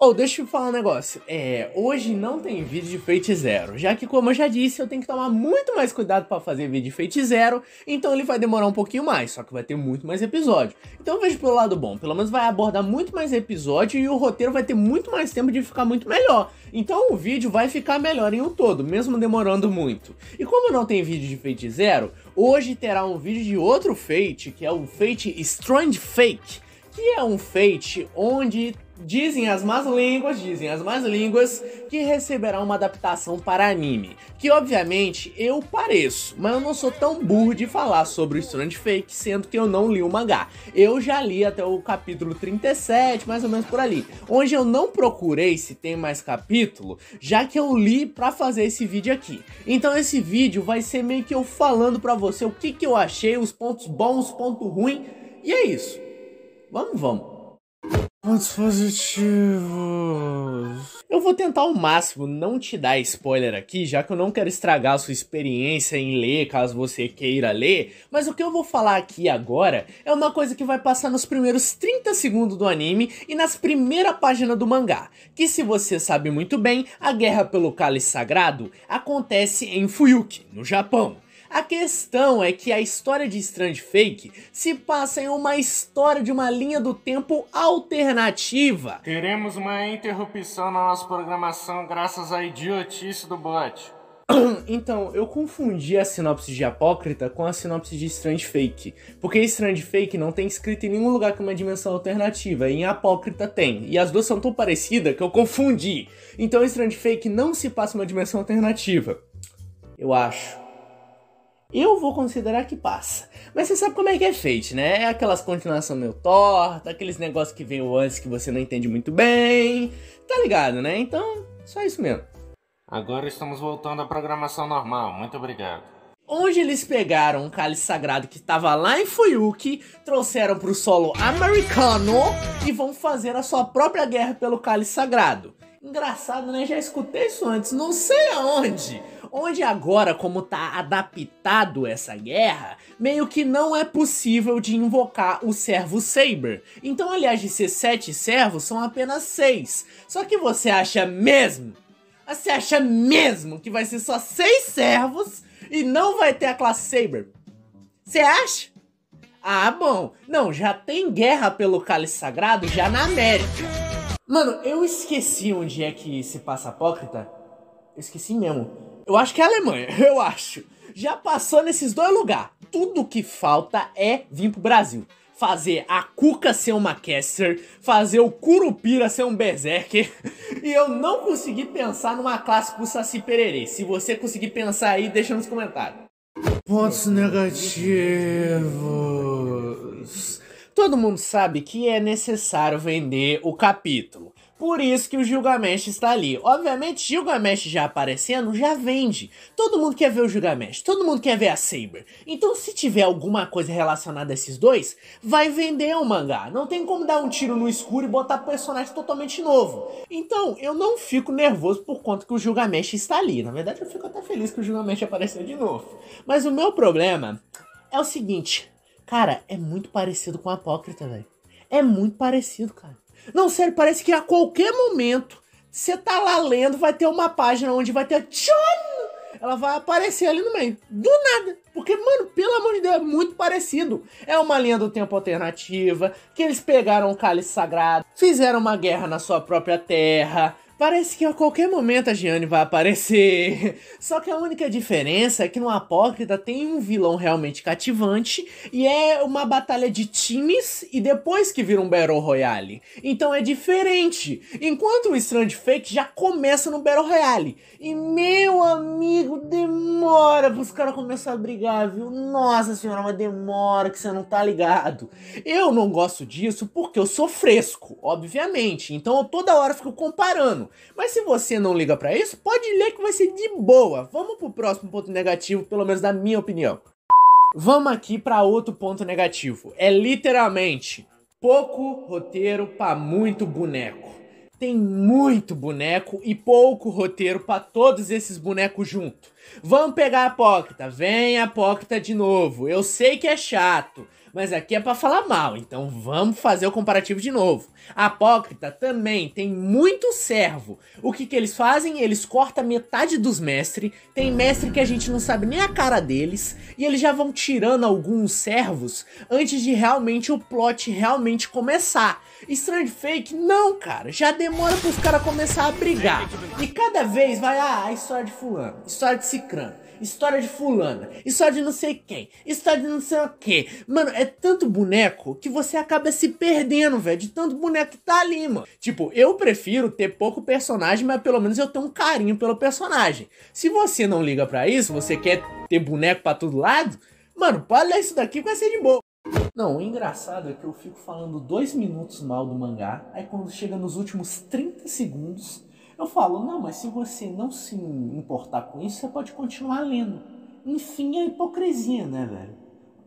Oh, deixa eu falar um negócio, hoje não tem vídeo de Fate Zero, já que, como eu já disse, eu tenho que tomar muito mais cuidado pra fazer vídeo de Fate Zero, então ele vai demorar um pouquinho mais, só que vai ter muito mais episódio. Então eu vejo pelo lado bom, pelo menos vai abordar muito mais episódio e o roteiro vai ter muito mais tempo de ficar muito melhor, então o vídeo vai ficar melhor em um todo, mesmo demorando muito. E como não tem vídeo de Fate Zero, hoje terá um vídeo de outro Fate, que é o Fate Strange Fake, que é um Fate onde... Dizem as más línguas que receberá uma adaptação para anime, que obviamente eu pareço, mas eu não sou tão burro de falar sobre o Strange Fake, sendo que eu não li o mangá. Eu já li até o capítulo 37, mais ou menos por ali, onde eu não procurei se tem mais capítulo, já que eu li pra fazer esse vídeo aqui. Então esse vídeo vai ser meio que eu falando pra você o que eu achei, os pontos bons, ponto ruim, e é isso. Vamos. Pontos positivos... Eu vou tentar ao máximo não te dar spoiler aqui, já que eu não quero estragar a sua experiência em ler, caso você queira ler, mas o que eu vou falar aqui agora é uma coisa que vai passar nos primeiros 30 segundos do anime e nas primeiras páginas do mangá, que, se você sabe muito bem, a guerra pelo Cálice Sagrado acontece em Fuyuki, no Japão. A questão é que a história de Strange Fake se passa em uma história de uma linha do tempo alternativa. Teremos uma interrupção na nossa programação graças à idiotice do bot. Então, eu confundi a sinopse de Apócrita com a sinopse de Strange Fake, porque Strange Fake não tem escrito em nenhum lugar que uma dimensão alternativa, e em Apócrita tem, e as duas são tão parecidas que eu confundi. Então Strange Fake não se passa em uma dimensão alternativa, eu acho. Eu vou considerar que passa. Mas você sabe como é que é Fate, né? É aquelas continuações meio tortas, aqueles negócios que veio antes que você não entende muito bem. Tá ligado, né? Então, só isso mesmo. Agora estamos voltando à programação normal. Muito obrigado. Onde eles pegaram um cálice sagrado que tava lá em Fuyuki, trouxeram pro solo americano e vão fazer a sua própria guerra pelo cálice sagrado. Engraçado, né? Já escutei isso antes, não sei aonde. Onde agora, como tá adaptado essa guerra, meio que não é possível de invocar o servo Saber. Então, aliás, de ser 7 servos, são apenas 6. Só que você acha mesmo que vai ser só 6 servos e não vai ter a classe Saber? Você acha? Ah, bom. Não, já tem guerra pelo Cálice Sagrado já na América. Mano, eu esqueci onde é que se passa Apócrita. Eu esqueci mesmo. Eu acho que é a Alemanha, eu acho. Já passou nesses dois lugares. Tudo que falta é vir pro Brasil. Fazer a Cuca ser uma Caster, fazer o Curupira ser um Berserker. E eu não consegui pensar numa classe pro Saci Pererê. Se você conseguir pensar aí, deixa nos comentários. Pontos negativos... Todo mundo sabe que é necessário vender o capítulo. Por isso que o Gilgamesh está ali. Obviamente, Gilgamesh já aparecendo, já vende. Todo mundo quer ver o Gilgamesh, todo mundo quer ver a Saber. Então, se tiver alguma coisa relacionada a esses dois, vai vender o mangá. Não tem como dar um tiro no escuro e botar personagem totalmente novo. Então, eu não fico nervoso por conta que o Gilgamesh está ali. Na verdade, eu fico até feliz que o Gilgamesh apareceu de novo. Mas o meu problema é o seguinte. Cara, é muito parecido com a Apócrita, velho. É muito parecido, cara. Não, sério, parece que a qualquer momento você tá lá lendo, vai ter uma página onde vai ter Jeanne! Ela vai aparecer ali no meio, do nada. Porque, mano, pelo amor de Deus, é muito parecido. É uma linha do tempo alternativa, que eles pegaram o cálice sagrado, fizeram uma guerra na sua própria terra. Parece que a qualquer momento a Jeanne vai aparecer. Só que a única diferença é que no Apócrita tem um vilão realmente cativante e é uma batalha de times e depois que vira um Battle Royale. Então é diferente. Enquanto o Strange Fake já começa no Battle Royale. E, meu amigo, demora pros caras começarem a brigar, viu? Nossa senhora, mas demora que você não tá ligado. Eu não gosto disso porque eu sou fresco, obviamente. Então eu toda hora fico comparando. Mas se você não liga pra isso, pode ler que vai ser de boa. Vamos pro próximo ponto negativo, pelo menos da minha opinião. Vamos aqui pra outro ponto negativo. É literalmente pouco roteiro pra muito boneco. Tem muito boneco e pouco roteiro pra todos esses bonecos junto. Vamos pegar a Apócrita. Vem a Apócrita de novo. Eu sei que é chato. mas aqui é pra falar mal, então vamos fazer o comparativo de novo. A Apócrita também tem muito servo. O que eles fazem? Eles cortam metade dos mestres, tem mestre que a gente não sabe nem a cara deles, e eles já vão tirando alguns servos antes de realmente o plot realmente começar. Strange Fake, não, cara, já demora pros caras começar a brigar. E cada vez vai, a história de fulano, história de cicrano, história de fulana, história de não sei quem, história de não sei o que. Mano, é tanto boneco que você acaba se perdendo, velho, de tanto boneco que tá ali, mano. Tipo, eu prefiro ter pouco personagem, mas pelo menos eu tenho um carinho pelo personagem. Se você não liga pra isso, você quer ter boneco pra todo lado, mano, pode ler isso daqui que vai ser de boa. Não, o engraçado é que eu fico falando 2 minutos mal do mangá, aí quando chega nos últimos 30 segundos, eu falo, não, mas se você não se importar com isso, você pode continuar lendo. Enfim, é hipocrisia, né, velho?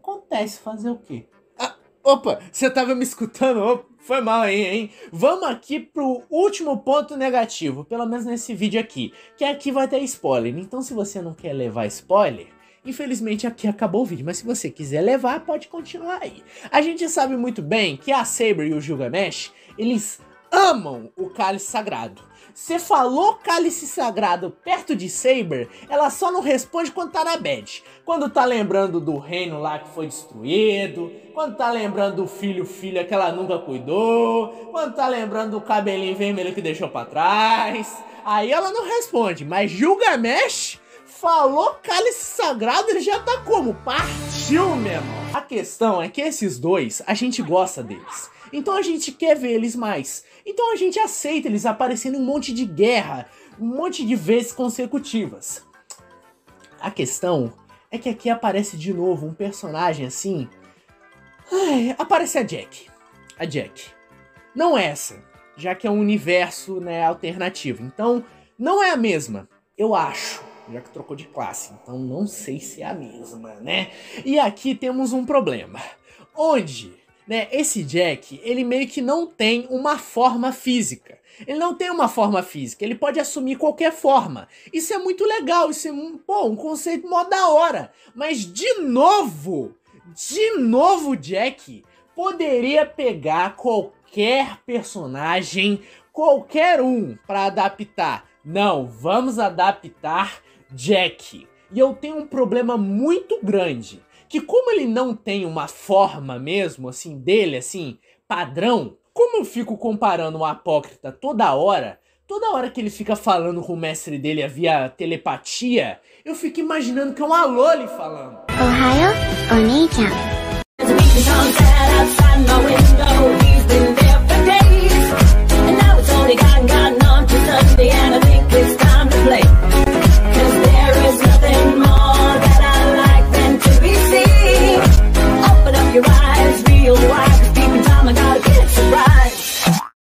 Acontece, fazer o quê? Ah, opa, você tava me escutando? Opa, foi mal aí, hein? Vamos aqui pro último ponto negativo, pelo menos nesse vídeo aqui, que aqui vai ter spoiler. Então, se você não quer levar spoiler... Infelizmente aqui acabou o vídeo, mas se você quiser levar, pode continuar aí. A gente sabe muito bem que a Saber e o Gilgamesh, eles amam o Cálice Sagrado. Você falou Cálice Sagrado perto de Saber, ela só não responde quando tá na bad. Quando tá lembrando do reino lá que foi destruído, quando tá lembrando do filho que ela nunca cuidou, quando tá lembrando do cabelinho vermelho que deixou pra trás, aí ela não responde, mas Gilgamesh... Falou Cálice Sagrado, ele já tá como? Partiu, meu irmão! A questão é que esses dois, a gente gosta deles. Então a gente quer ver eles mais. Então a gente aceita eles aparecendo em um monte de guerra, um monte de vezes consecutivas. A questão é que aqui aparece de novo um personagem assim... Ai, aparece a Jack. A Jack. Não essa, já que é um universo, né, alternativo. Então, não é a mesma, eu acho. Já que trocou de classe, então não sei se é a mesma, né? E aqui temos um problema, onde, né, esse Jack, ele meio que não tem uma forma física. Ele não tem uma forma física, ele pode assumir qualquer forma. Isso é muito legal, isso é um conceito mó da hora. Mas de novo Jack poderia pegar qualquer personagem, qualquer um, pra adaptar. Não, vamos adaptar Jack. E eu tenho um problema muito grande, que como ele não tem uma forma mesmo, assim, dele, assim, padrão, como eu fico comparando o Apócrita toda hora que ele fica falando com o mestre dele via telepatia, eu fico imaginando que é um alô ele falando. Ohio, Oni-chan.